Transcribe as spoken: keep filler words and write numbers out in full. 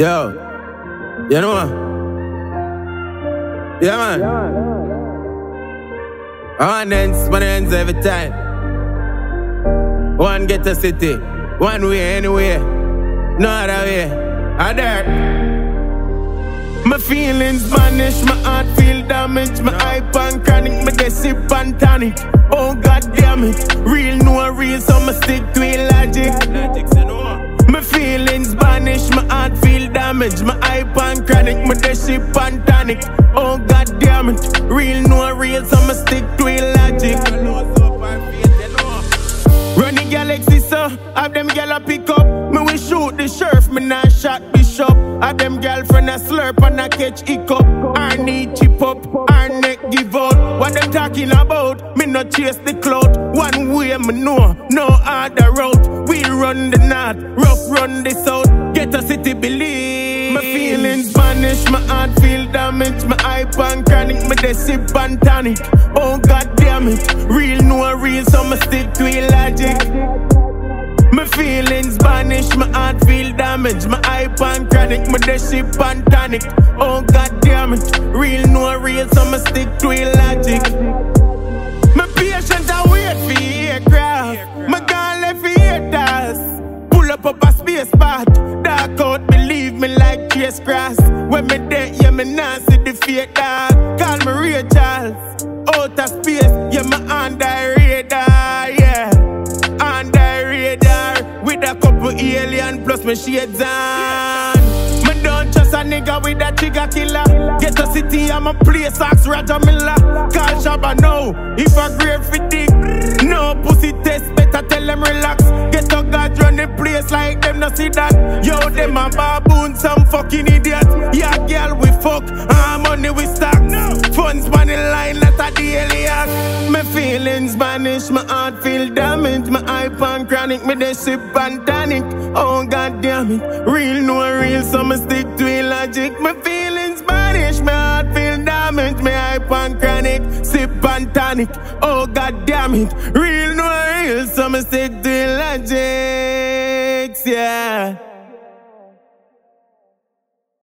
Yo, you know what? Yeah, man. One ends, one ends every time. One get a city, one way anyway, no other way. I dirt. My feelings vanish, my heart feel damaged, my hype and chronic, my decip and tonic. Oh God damn it, real no real, so I stick to it logic. My feelings vanish, my heart feel damaged, my hype and chronic, my decip and tonic. Oh God damn it, real no real, so I'ma stick to it logic. Run the galaxy, so have them gyal a pick up. Me we shoot the sheriff, me nah shot bishop. Have them gyal friend a slurp and a catch hiccup. Our knee chip up, our neck give out. What them talking about? Me no chase the clout. One way me know, no other route. We run the north, rough run the south. Get a city believe. My feelings vanish, my heart feel damaged, my hype and chronic, my decip and tonic. Oh God damn it, real no real, so I'ma stick to it logic. My feelings vanish, my heart feel damaged, my hype and chronic, my decip and tonic. Oh God damn it, real no real, so I'ma stick to it logic. My patience I wait for aircraft, my gun left for haters. Pull up up a space spot, dark out, believe me like chase grass. When me dead, yeah me not see the fake dog. Call me Ray Charles, out of space, yeah me on the radar, yeah. On the radar, with a couple alien plus me shades on. Me don't trust a nigga with a trigger killer. Get a city, I'ma play sax Roger Miller. Call Shabba now, if a grave fit dick. No pussy test, better tell them relax. Get a god run the place like them no see that. Yo, them a baboon, some fucking idiot. Yeah, girl, we fuck, our money we stack. Funds on the line, not a daily act. My feelings vanish, my heart feel damaged, my hype and chronic, my decip and tonic. Oh God damn it, real no real, so I'ma stick to illogic. My feelings vanish, my heart feel damaged, my hype and chronic, sip and tonic. Oh God damn it, real no real, so I'ma stick to illogic, yeah.